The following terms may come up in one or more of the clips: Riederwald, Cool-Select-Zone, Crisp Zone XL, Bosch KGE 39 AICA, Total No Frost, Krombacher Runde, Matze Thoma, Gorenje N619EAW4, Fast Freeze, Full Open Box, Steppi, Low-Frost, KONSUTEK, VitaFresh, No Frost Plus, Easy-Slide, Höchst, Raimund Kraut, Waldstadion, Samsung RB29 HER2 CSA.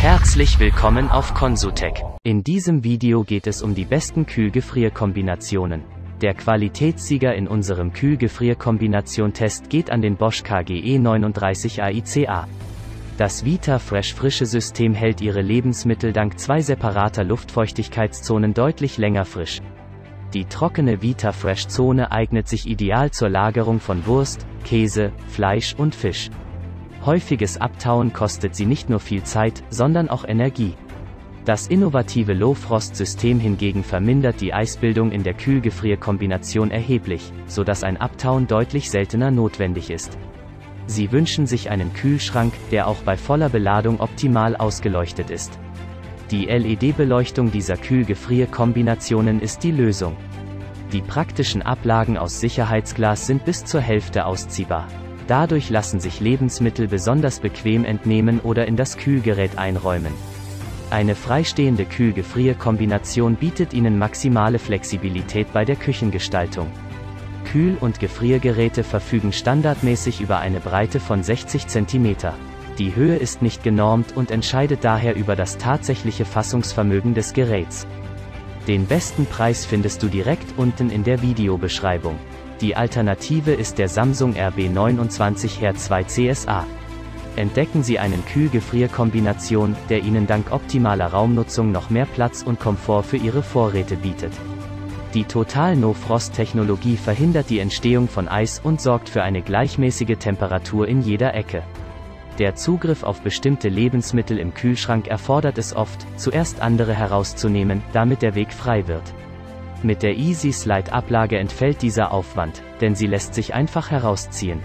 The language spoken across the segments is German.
Herzlich willkommen auf KONSUTEK. In diesem Video geht es um die besten Kühl-Gefrier-Kombinationen. Der Qualitätssieger in unserem Kühl-Gefrier-Kombination-Test geht an den Bosch KGE 39 AICA. Das VitaFresh frische System hält Ihre Lebensmittel dank zwei separater Luftfeuchtigkeitszonen deutlich länger frisch. Die trockene VitaFresh-Zone eignet sich ideal zur Lagerung von Wurst, Käse, Fleisch und Fisch. Häufiges Abtauen kostet sie nicht nur viel Zeit, sondern auch Energie. Das innovative Low-Frost-System hingegen vermindert die Eisbildung in der Kühl-Gefrier-Kombination erheblich, sodass ein Abtauen deutlich seltener notwendig ist. Sie wünschen sich einen Kühlschrank, der auch bei voller Beladung optimal ausgeleuchtet ist. Die LED-Beleuchtung dieser Kühl-Gefrier-Kombinationen ist die Lösung. Die praktischen Ablagen aus Sicherheitsglas sind bis zur Hälfte ausziehbar. Dadurch lassen sich Lebensmittel besonders bequem entnehmen oder in das Kühlgerät einräumen. Eine freistehende Kühl-Gefrier-Kombination bietet Ihnen maximale Flexibilität bei der Küchengestaltung. Kühl- und Gefriergeräte verfügen standardmäßig über eine Breite von 60 cm. Die Höhe ist nicht genormt und entscheidet daher über das tatsächliche Fassungsvermögen des Geräts. Den besten Preis findest du direkt unten in der Videobeschreibung. Die Alternative ist der Samsung RB29 HER2 CSA. Entdecken Sie einen Kühl-Gefrier-Kombination, der Ihnen dank optimaler Raumnutzung noch mehr Platz und Komfort für Ihre Vorräte bietet. Die Total No Frost Technologie verhindert die Entstehung von Eis und sorgt für eine gleichmäßige Temperatur in jeder Ecke. Der Zugriff auf bestimmte Lebensmittel im Kühlschrank erfordert es oft, zuerst andere herauszunehmen, damit der Weg frei wird. Mit der Easy-Slide-Ablage entfällt dieser Aufwand, denn sie lässt sich einfach herausziehen.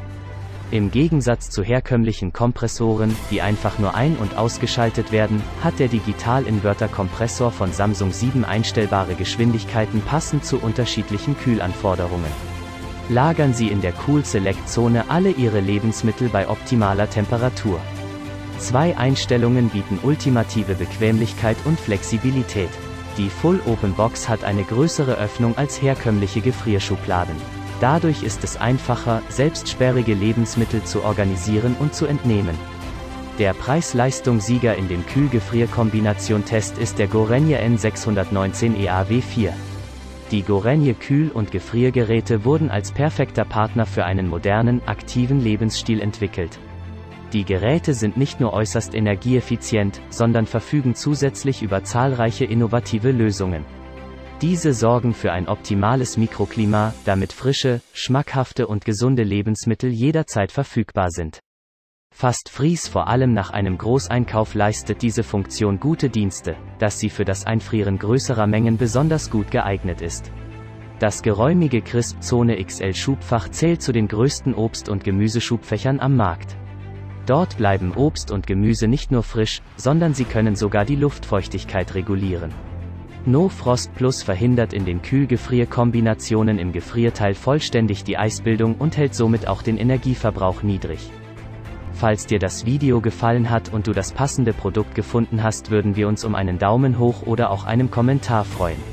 Im Gegensatz zu herkömmlichen Kompressoren, die einfach nur ein- und ausgeschaltet werden, hat der Digital Inverter Kompressor von Samsung 7 einstellbare Geschwindigkeiten passend zu unterschiedlichen Kühlanforderungen. Lagern Sie in der Cool-Select-Zone alle Ihre Lebensmittel bei optimaler Temperatur. Zwei Einstellungen bieten ultimative Bequemlichkeit und Flexibilität. Die Full Open Box hat eine größere Öffnung als herkömmliche Gefrierschubladen. Dadurch ist es einfacher, selbst sperrige Lebensmittel zu organisieren und zu entnehmen. Der Preis-Leistung-Sieger in dem Kühl-Gefrier-Kombination-Test ist der Gorenje N619EAW4. Die Gorenje Kühl- und Gefriergeräte wurden als perfekter Partner für einen modernen, aktiven Lebensstil entwickelt. Die Geräte sind nicht nur äußerst energieeffizient, sondern verfügen zusätzlich über zahlreiche innovative Lösungen. Diese sorgen für ein optimales Mikroklima, damit frische, schmackhafte und gesunde Lebensmittel jederzeit verfügbar sind. Fast Freeze vor allem nach einem Großeinkauf leistet diese Funktion gute Dienste, dass sie für das Einfrieren größerer Mengen besonders gut geeignet ist. Das geräumige Crisp Zone XL Schubfach zählt zu den größten Obst- und Gemüseschubfächern am Markt. Dort bleiben Obst und Gemüse nicht nur frisch, sondern sie können sogar die Luftfeuchtigkeit regulieren. No Frost Plus verhindert in den Kühl-Gefrier-Kombinationen im Gefrierteil vollständig die Eisbildung und hält somit auch den Energieverbrauch niedrig. Falls dir das Video gefallen hat und du das passende Produkt gefunden hast, würden wir uns um einen Daumen hoch oder auch einen Kommentar freuen.